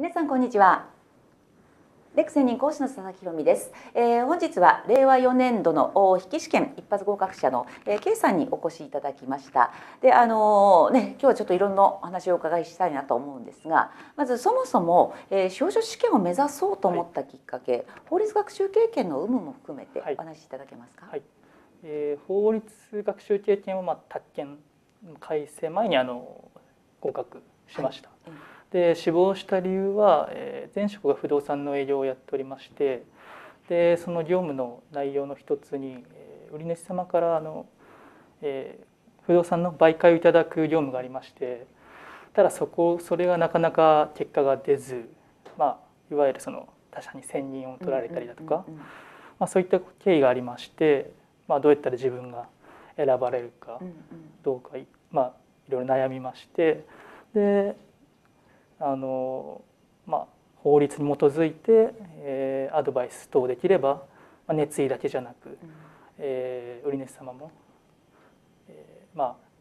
皆さんこんにちは。レック専任講師の佐々木宏美です。本日は令和4年度の筆記試験一発合格者のKさんにお越しいただきました。で今日はちょっといろんなお話をお伺いしたいなと思うんですが、まずそもそも司法書試験を目指そうと思ったきっかけ、法律学習経験の有無も含めてお話しいただけますか。法律学習経験を宅建改正前に合格しました。で志望した理由は、前職が不動産の営業をやっておりまして、でその業務の内容の一つに、売り主様から不動産の売買をいただく業務がありまして、ただそれがなかなか結果が出ず、いわゆるその他社に専任を取られたりだとか、そういった経緯がありまして、どうやったら自分が選ばれるかどうか、いろいろ悩みまして、で法律に基づいて、アドバイス等できれば、熱意だけじゃなく、売り主様も、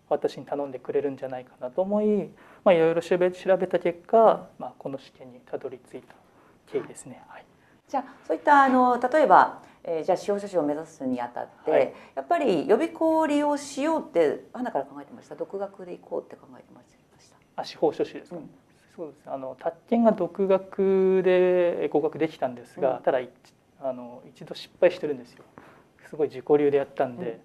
私に頼んでくれるんじゃないかなと思い、いろいろ調べた結果、この試験にたどり着いた経緯ですね。じゃあそういった例えば、司法書士を目指すにあたって、やっぱり予備校を利用しようって花から考えてました？独学で行こうって考えてました？司法書士ですか。そうです。宅建が独学で合格できたんですが、ただ一度失敗してるんですよ。すごい自己流でやったんで、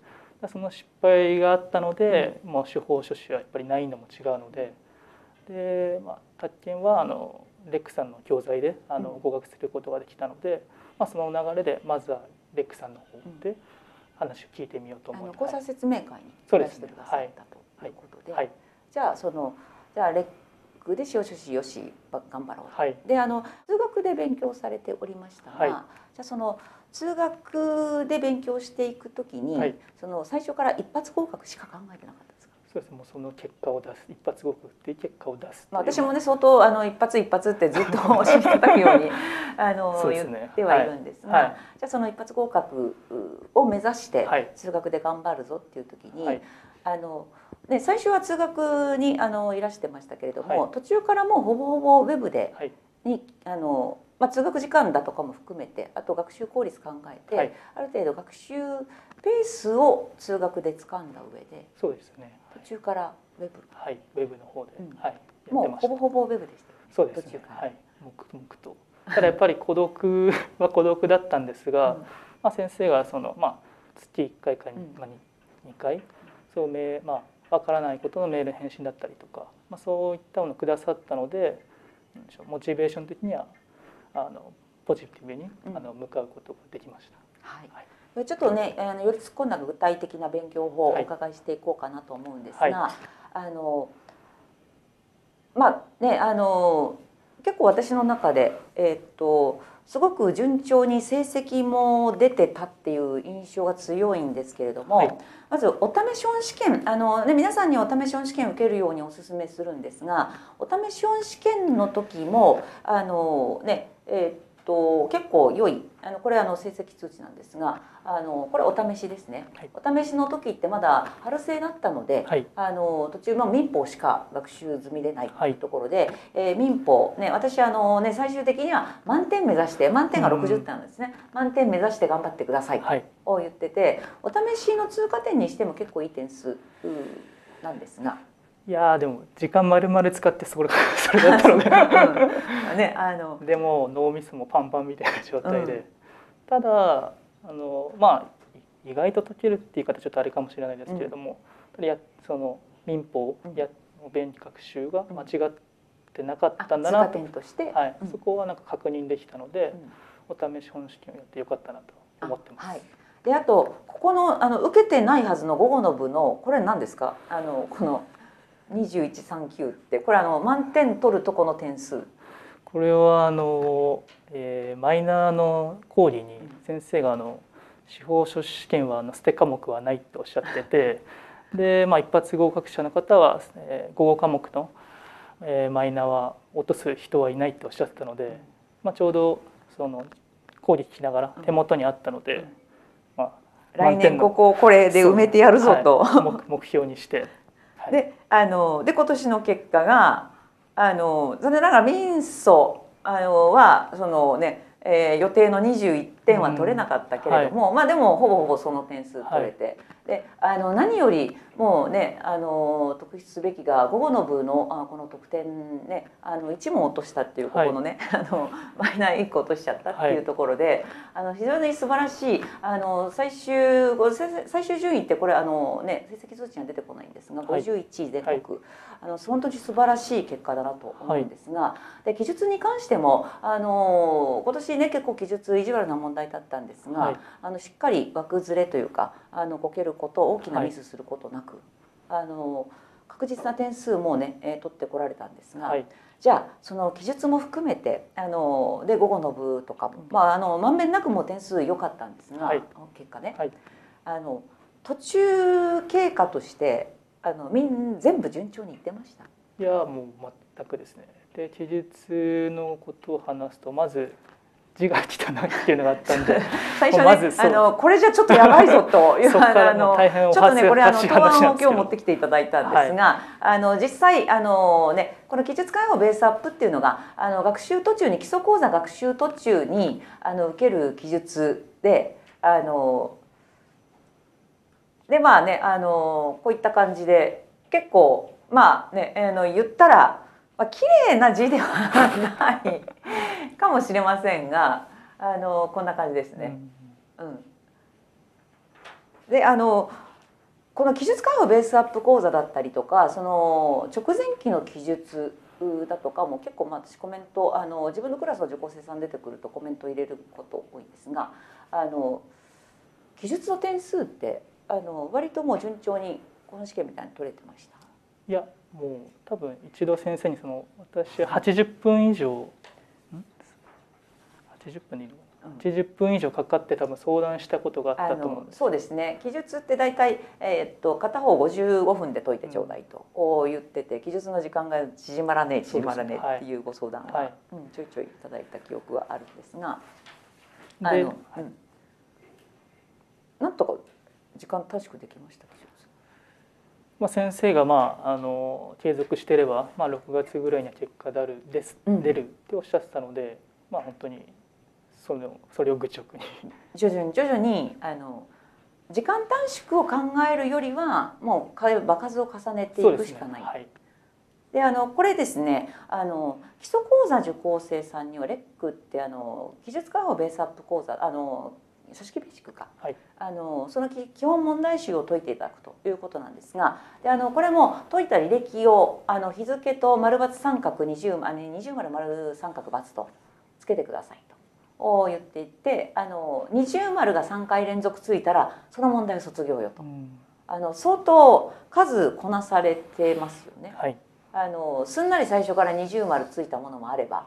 その失敗があったので、もう司法書士はやっぱり難易度も違うので、宅建はレックさんの教材で合格することができたので、その流れでまずはレックさんの方で話を聞いてみようと思います。講座説明会にいらしてくださったということで、じゃあで司法書士よし頑張ろう、で通学で勉強されておりましたが、じゃあその通学で勉強していくときに、その最初から一発合格しか考えてなかったですか？そうです。もうその結果を出す、一発合格っていう結果を出す。私もね、相当一発ってずっとおっしゃってたように言ってはいるんですが、じゃあその一発合格を目指して通学で頑張るぞっていうときに、最初は通学にいらしてましたけれども、途中からもうほぼほぼウェブでに通学時間だとかも含めて、あと学習効率考えて、ある程度学習ペースを通学で掴んだ上で、そうですね、途中からウェブ、ウェブの方で、もうほぼほぼウェブでした。そうですね、黙々と。ただやっぱり孤独は孤独だったんですが、先生が月1回か2回分からないことのメール返信だったりとか、そういったものをくださったので、モチベーション的にはポジティブに向かうことができました。ちょっとね、より突っ込んだ具体的な勉強法をお伺いしていこうかなと思うんですが、結構私の中で、すごく順調に成績も出てたっていう印象が強いんですけれども、まずお試し本試験、皆さんにお試し本試験を受けるようにお勧めするんですが、お試し本試験の時も結構良いこれ成績通知なんですが、これお試しですね、お試しの時ってまだ春制だったので、途中民法しか学習済みでないというところで、民法ね、私最終的には満点目指して、満点が60点なんですね、満点目指して頑張ってくださいを言ってて、お試しの通過点にしても結構いい点数なんですが。いやでも時間丸々使ってそれだったのででも脳みそもパンパンみたいな状態で、ただ意外と解けるっていう言い方ちょっとあれかもしれないですけれども、その民法の勉強学習が間違ってなかったんだなと、そこは確認できたので、お試し本試験をやってよかったなと思ってます。であとここの受けてないはずの午後の部のこれ何ですか、この2139って、これ満点取るとこの点数。これはマイナーの講義に先生が司法書士試験は捨て科目はないとおっしゃっててで、一発合格者の方は合格科目のマイナーは落とす人はいないとおっしゃってたので、ちょうどその講義聞きながら手元にあったので、来年ここをこれで埋めてやるぞと、目標にして。で今年の結果が残念ながら民訴はそのね、予定の21点は取れなかったけれども、うん、はい、まあでもほぼほぼその点数取れて、はい、で何よりもうね特筆すべきが午後の部のこの得点ね1問落としたっていう、ここのね、はい、マイナー1個落としちゃったっていうところで、はい、非常に素晴らしい最終順位って、これね成績数値が出てこないんですが、はい、51位全国、はい、本当に素晴らしい結果だなと思うんですが、はい、で記述に関しても今年ね結構記述意地悪な問題だったんですが、はい、しっかり枠ずれというかこけること大きなミスすることなく、はい、確実な点数もね、取ってこられたんですが、はい、じゃあその記述も含めてで午後の部とかも、まあ、まんべんなくも点数良かったんですが、はい、結果ね、はい、途中経過として全部順調にいってました？いやもう全くですね。で記述のことを話すと、まず字が汚いっていうのがあったんで最初ねこれじゃちょっとやばいぞというちょっとねこれ答案を今日持ってきていただいたんですが、はい、実際ねこの記述会話ベースアップっていうのが学習途中に基礎講座学習途中に受ける記述ででまあねこういった感じで結構まあね言ったら綺麗な字ではないかもしれませんがこんな感じですね。うんうん、でこの記述会話ベースアップ講座だったりとかその直前期の記述だとかも結構、まあ、私コメント自分のクラスの受講生さん出てくるとコメントを入れること多いんですが記述の点数って割ともう順調にこの試験みたいに取れてました？いやもう多分一度先生に私80分以上80分以上かかって多分相談したことがあったと思うんです。そうですね。記述って大体片方55分で解いてちょうだいと言ってて、記述の時間が縮まらねえっていうご相談がちょいちょいいただいた記憶はあるんですが、なんとか時間短縮できましたか？まあ先生が継続していれば6月ぐらいには結果出るっておっしゃってたので、まあ本当にそれを愚直に徐々に時間短縮を考えるよりはもう場数を重ねていくしかない。はい、でこれですね基礎講座受講生さんにはレックって記述会話ベースアップ講座書式ベーシックか、はい、その基本問題集を解いていただくということなんですが、でこれも解いた履歴を日付と丸×三角20丸丸三角×とつけてくださいと言っていって20丸が3回連続ついたらその問題を卒業よと、うん、相当数こなされてますよね。はい、すんなり最初から20丸ついたものもあれば、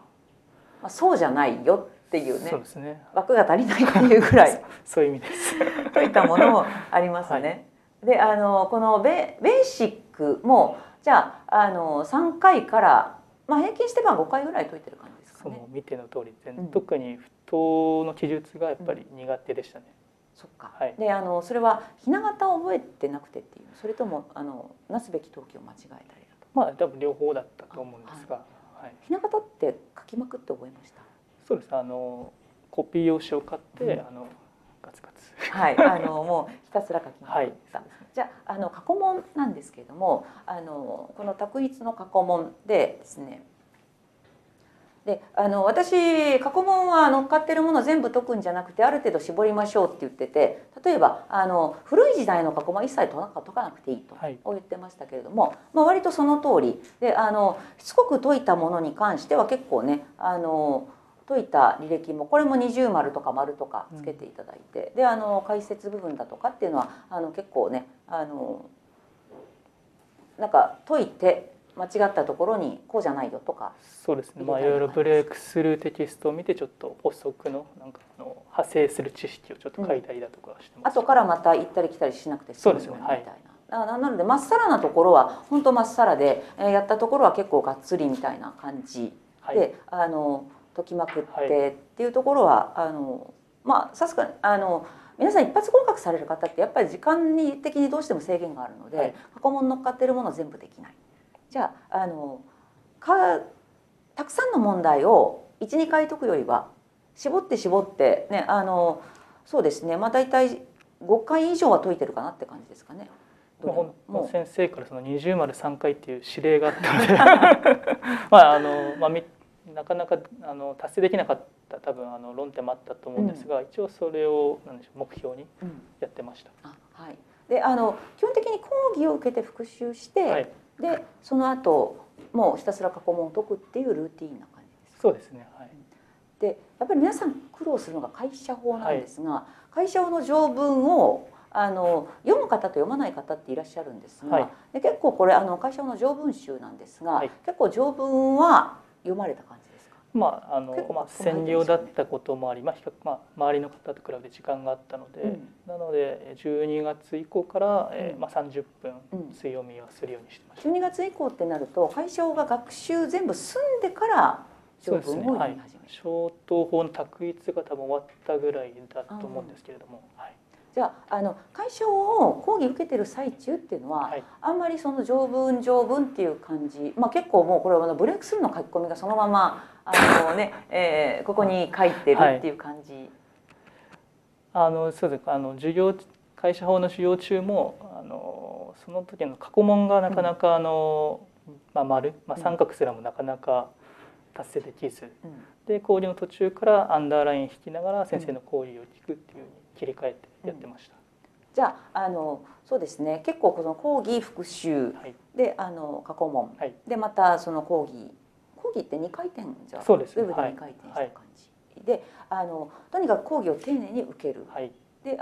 まあ、そうじゃないよっていうね、そうですね、枠が足りないっていうぐらいそういう意味ですといったものもありますね。はい、でこのベーシックもじゃあ3回から、まあ、平均してば5回ぐらい解いてる感じですかね。見ての通り、うん、特に不当の記述がやっぱり苦手でしたね。うん、そっか。はい、でそれはひな形を覚えてなくてっていう、それともなすべき登記を間違えたりだとか、まあ多分両方だったと思うんですが、ひな形って書きまくって覚えました？そうです。コピー用紙を買って、うん、ガツガツはいもうひたすら書きまくった。はい、じゃあ過去問なんですけれどもこの択一の過去問でですね、で私過去問は乗っかってるもの全部解くんじゃなくてある程度絞りましょうって言ってて、例えば古い時代の過去問一切解かなくていいと言ってましたけれども、はい、まあ割とその通りでしつこく解いたものに関しては結構ね解いた履歴もこれも20丸とか丸とかつけていただいて、うん、で解説部分だとかっていうのは結構ねなんか解いて間違ったところにこうじゃないよとか、そうですね、まあいろいろブレイクスルーテキストを見てちょっと補足のなんか派生する知識をちょっと書いたりだとかしてます、うん、後からまた行ったり来たりしなくて済むようにみたいな、なのでまっさらなところは本当まっさらで、やったところは結構がっつりみたいな感じで、はい、解きまくってっていうところは、はい、まあさすがに皆さん一発合格される方ってやっぱり時間的にどうしても制限があるので、はい、過去問乗っかってるもの全部できない。じゃあたくさんの問題を12回解くよりは絞ってね、そうですね、まあ大体5回以上は解いてるかなって感じですかね。もう先生からその20まで3回っていう指令があったのでまあなかなか達成できなかった多分論点もあったと思うんですが、一応それを何でしょう目標にやってました。はい、で基本的に講義を受けて復習して、はい、でその後もうひたすら過去問を解くっていうルーティーンな感じですか。そうですね、はい、でやっぱり皆さん苦労するのが解釈法なんですが、はい、解釈法の条文を読む方と読まない方っていらっしゃるんですが、はい、で結構これ解釈法の条文集なんですが、はい、結構条文は読まれた感じですか。まあ専業だったこともあり、比較周りの方と比べて時間があったので、うん、なので12月以降から、30分強みはするようにしてました。12月以降ってなると解釈法が学習全部済んでから条文を読み始める。小等法の択一が多分終わったぐらいだと思うんですけれども、はい、じゃあ解釈法を講義受けてる最中っていうのは、はい、あんまりその条文っていう感じ、結構もうこれはブレイクスルーの書き込みがそのままここに書いてるっていう感じ。はい、そうです。授業解釈法の授業中もその時の過去問がなかなか三角すらもなかなか達成できず、で講義の途中からアンダーライン引きながら先生の講義を聞くっていうふうに切り替えてやってました。じゃあそうですね、結構この講義復習で、過去問、はい、でまたその講義って2回転じゃあウェブで2回転した感じで、とにかく講義を丁寧に受ける、はい、でち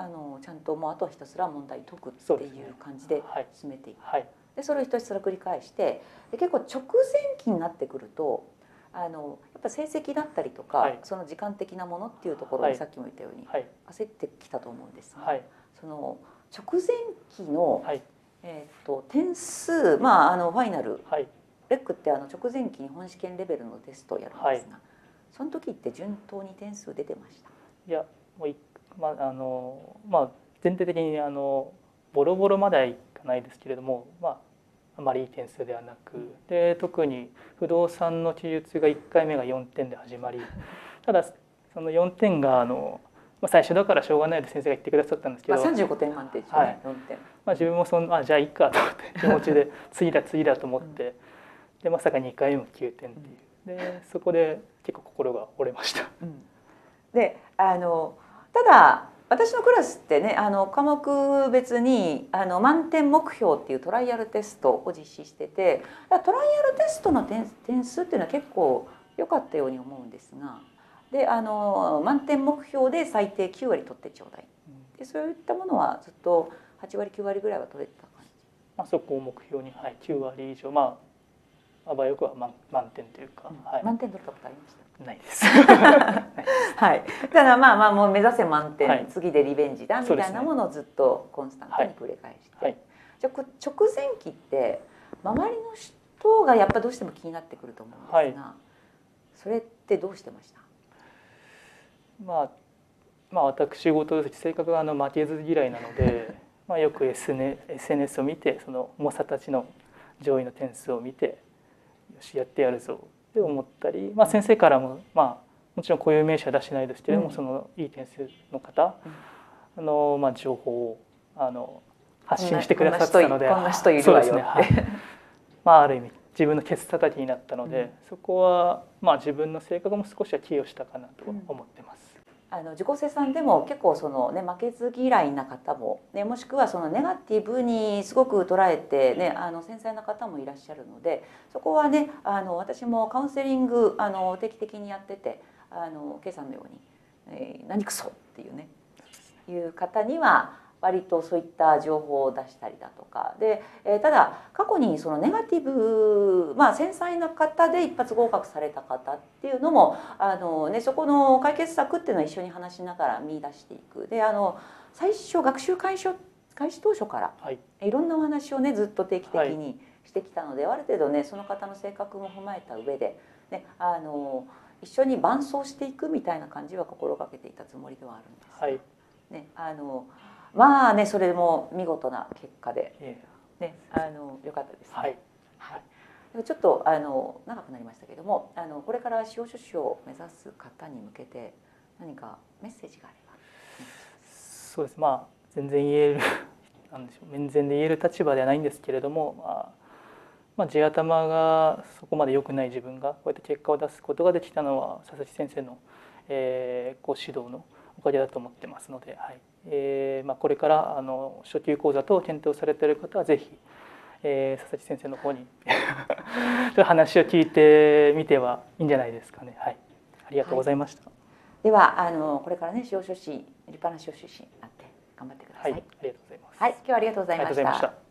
ゃんともうあとはひたすら問題解くっていう感じで進めていく、はい、でそれをひたすら繰り返して、で結構直前期になってくるとやっぱ成績だったりとか、はい、その時間的なものっていうところにさっきも言ったように焦ってきたと思うんですが、はい、その直前期の、はい、点数、ファイナル、はい、レックって直前期に本試験レベルのテストをやるんですが、はい、その時って順当に点数出てました。いやもう全体的にボロボロまではいかないですけれども、あまりいい点数ではなく、で特に不動産の記述が1回目が4点で始まり、ただその4点が最初だからしょうがないで先生が言ってくださったんですけど、35点満点中4点、自分もじゃあいいかと思って気持ちで次だと思ってでまさか2回目も9点っていう、でそこで結構心が折れました。でただ私のクラスってね、科目別に満点目標っていうトライアルテストを実施してて、トライアルテストの点数っていうのは結構良かったように思うんですが、で満点目標で最低9割取ってちょうだい、でそういったものはずっと8割9割ぐらいは取れてた感じ。そこを目標に、はい、9割以上、あばよくは満点というか、はい、満点取ったことありました？ないです。はい。ただもう目指せ満点、はい、次でリベンジだみたいなものをずっとコンスタントに繰り返して、はいはい、じゃあ直前期って周りの人がやっぱどうしても気になってくると思うんですが、はい、それってどうしてました？私事です。性格が負けず嫌いなので、よく SNS を見て、その猛者たちの上位の点数を見て、よしやってやるぞ。って思ったり、先生からも、もちろんこういう名詞は出してないですけれども、そのいい点数の方、情報を発信してくださってたので、そうですね、はい、ある意味自分のケツ叩きになったので、そこは自分の性格も少しは寄与したかなと思ってます。受講生さんでも結構その、負けず嫌いな方も、もしくはそのネガティブにすごく捉えて、繊細な方もいらっしゃるので、そこはね私もカウンセリング定期的にやってて、Kさんのように、何くそっていうねいう方には割とそういった情報を出したりだとかで、ただ過去にそのネガティブ、繊細な方で一発合格された方っていうのもそこの解決策っていうのは一緒に話しながら見出していく。で最初学習開始当初から、はい、いろんなお話をねずっと定期的にしてきたので、ある程度ねその方の性格も踏まえた上で、一緒に伴走していくみたいな感じは心がけていたつもりではあるんです。はいね、それも見事な結果で、よかったですね。はい、はい、ちょっと長くなりましたけども、これから司法書士を目指す方に向けて何かメッセージがあれば。そうです、まあ全然言えるなんでしょう、面前で言える立場ではないんですけれども、まあ地頭がそこまで良くない自分がこうやって結果を出すことができたのは佐々木先生のご指導のおかげだと思ってますので、はい、まあこれから初級講座等を検討されている方はぜひ、佐々木先生の方に話を聞いてみてはいいんじゃないですかね。はい、ありがとうございました。はい、ではこれからね、司法書士、立派な司法書士になって頑張ってください。はい、ありがとうございます。はい、今日はありがとうございました。